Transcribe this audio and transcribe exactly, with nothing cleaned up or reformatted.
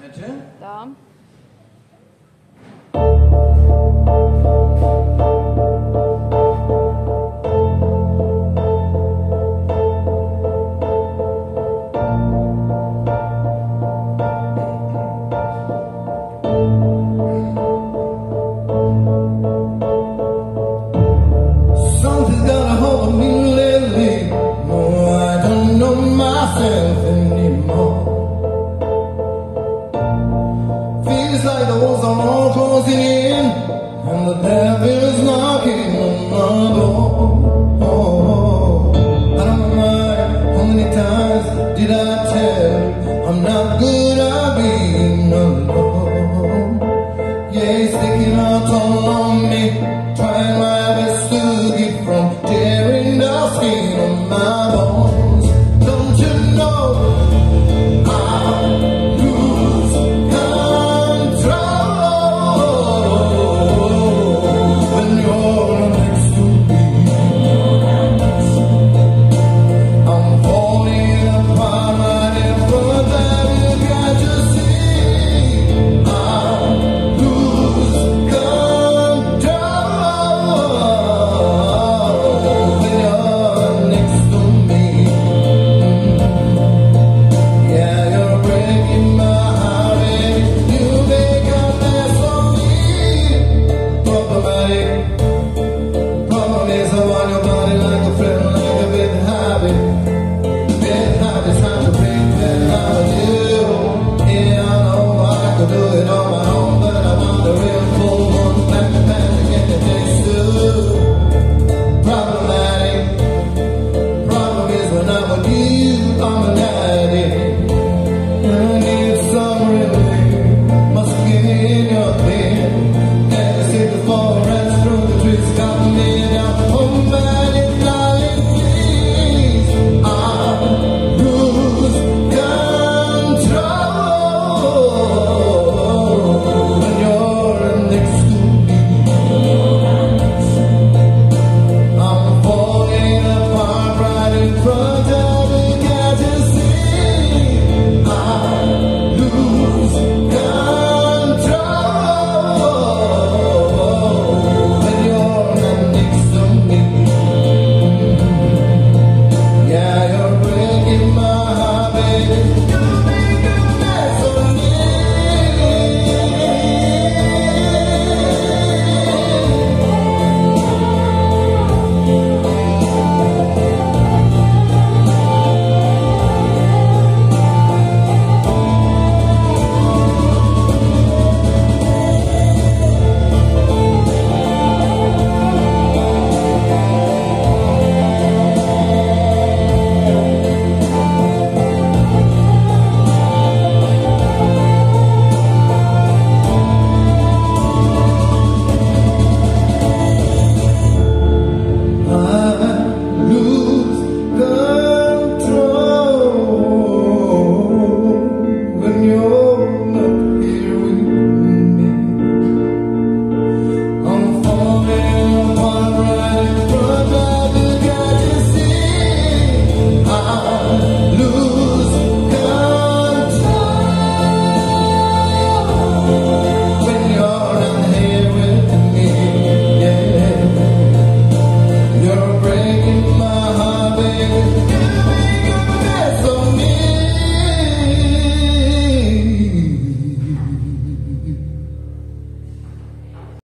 Mitte. Da. Feels like the walls are all closing in, and the devil's